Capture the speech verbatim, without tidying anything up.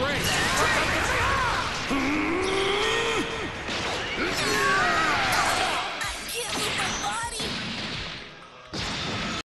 brace.